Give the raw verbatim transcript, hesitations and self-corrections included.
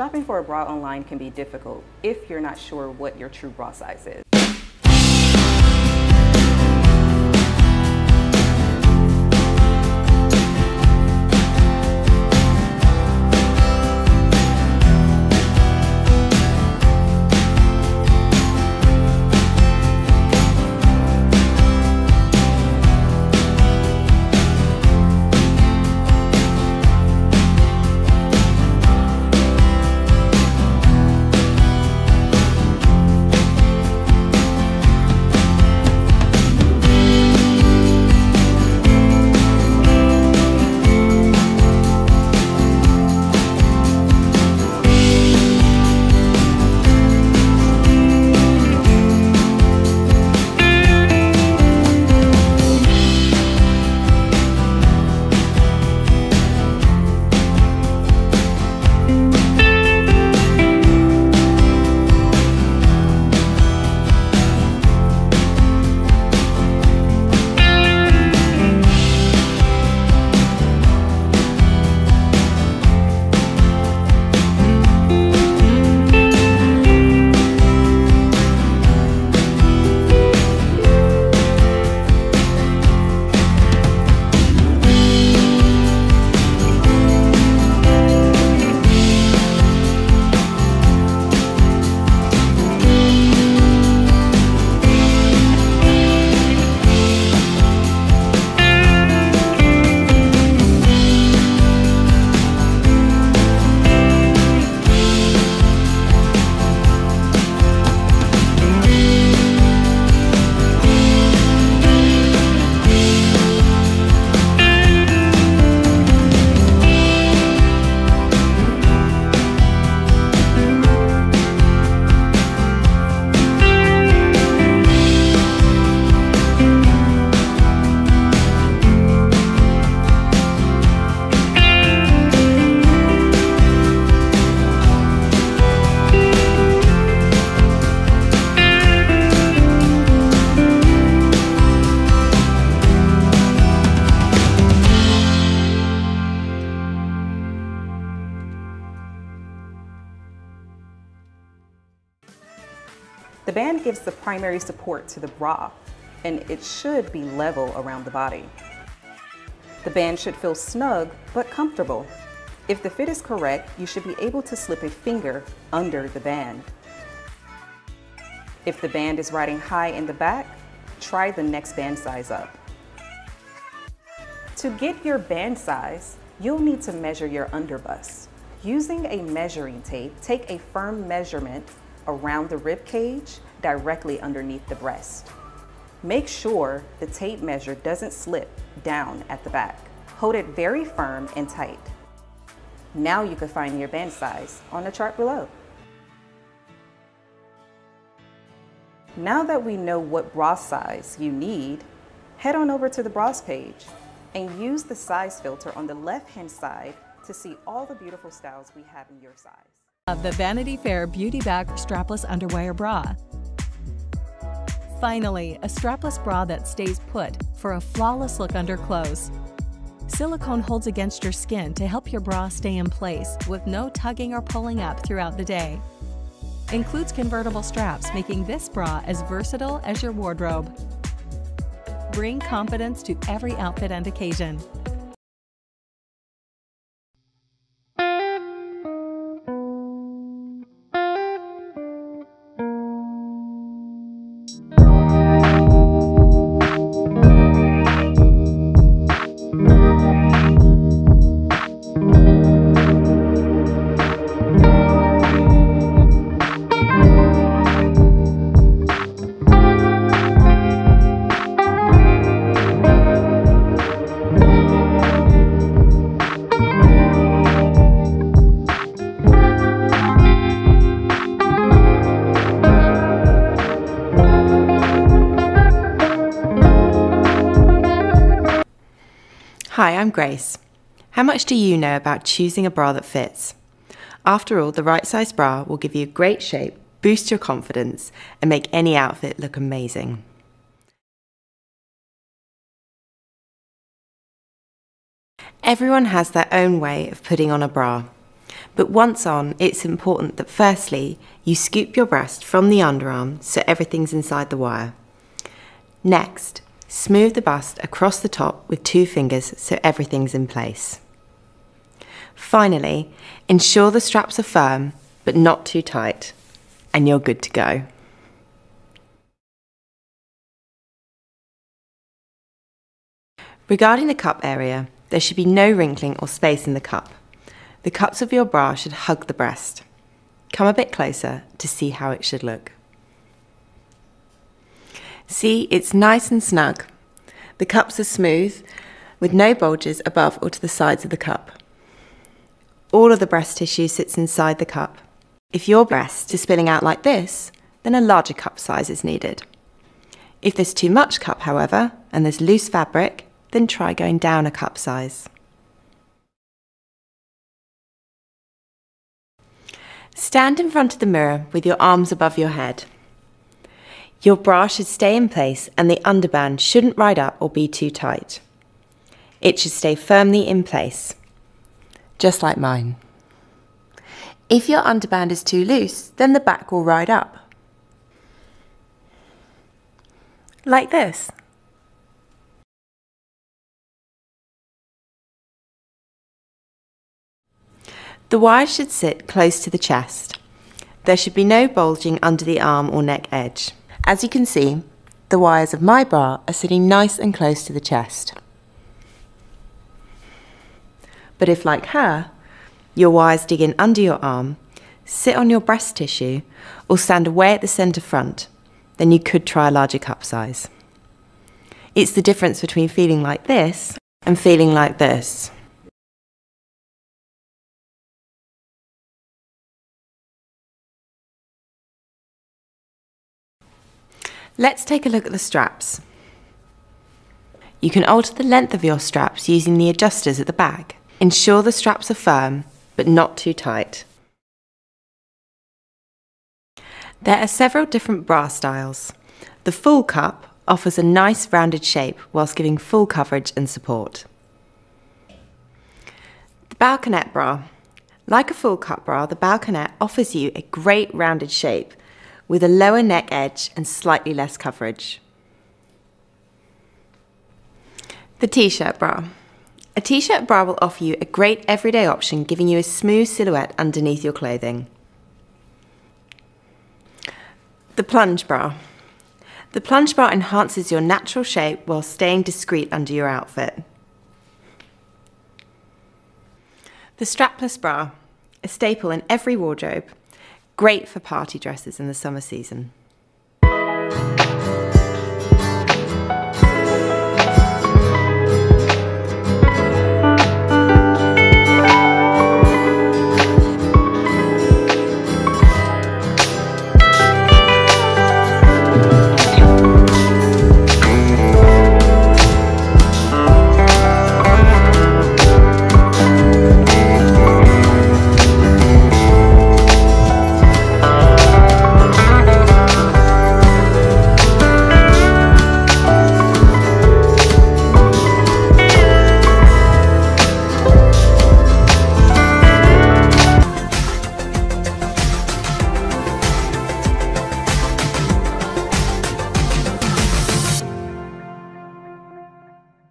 Shopping for a bra online can be difficult if you're not sure what your true bra size is. The band gives the primary support to the bra, and it should be level around the body. The band should feel snug but comfortable. If the fit is correct, you should be able to slip a finger under the band. If the band is riding high in the back, try the next band size up. To get your band size, you'll need to measure your underbust. Using a measuring tape, take a firm measurement around the rib cage, directly underneath the breast. Make sure the tape measure doesn't slip down at the back. Hold it very firm and tight. Now you can find your band size on the chart below. Now that we know what bra size you need, head on over to the bras page and use the size filter on the left-hand side to see all the beautiful styles we have in your size. Of the Vanity Fair Beauty Back Strapless Underwire Bra. Finally, a strapless bra that stays put for a flawless look under clothes. Silicone holds against your skin to help your bra stay in place with no tugging or pulling up throughout the day. Includes convertible straps, making this bra as versatile as your wardrobe. Bring confidence to every outfit and occasion. Hi, I'm Grace. How much do you know about choosing a bra that fits? After all, the right size bra will give you a great shape, boost your confidence, and make any outfit look amazing. Everyone has their own way of putting on a bra, But once on, it's important that firstly, you scoop your breast from the underarm so everything's inside the wire. Next, smooth the bust across the top with two fingers so everything's in place. Finally, ensure the straps are firm, but not too tight, and you're good to go. Regarding the cup area, there should be no wrinkling or space in the cup. The cups of your bra should hug the breast. Come a bit closer to see how it should look. See, it's nice and snug. The cups are smooth, with no bulges above or to the sides of the cup. All of the breast tissue sits inside the cup. If your breast is spilling out like this, then a larger cup size is needed. If there's too much cup, however, and there's loose fabric, then try going down a cup size. Stand in front of the mirror with your arms above your head. Your bra should stay in place and the underband shouldn't ride up or be too tight. It should stay firmly in place, just like mine. If your underband is too loose, then the back will ride up. Like this. The wire should sit close to the chest. There should be no bulging under the arm or neck edge. As you can see, the wires of my bra are sitting nice and close to the chest. But if, like her, your wires dig in under your arm, sit on your breast tissue, or stand away at the centre front, then you could try a larger cup size. It's the difference between feeling like this and feeling like this. Let's take a look at the straps. You can alter the length of your straps using the adjusters at the back. Ensure the straps are firm, but not too tight. There are several different bra styles. The full cup offers a nice rounded shape whilst giving full coverage and support. The balconette bra. Like a full cup bra, the balconette offers you a great rounded shape with a lower neck edge and slightly less coverage. The t-shirt bra. A t-shirt bra will offer you a great everyday option, giving you a smooth silhouette underneath your clothing. The plunge bra. The plunge bra enhances your natural shape while staying discreet under your outfit. The strapless bra, a staple in every wardrobe. Great for party dresses in the summer season.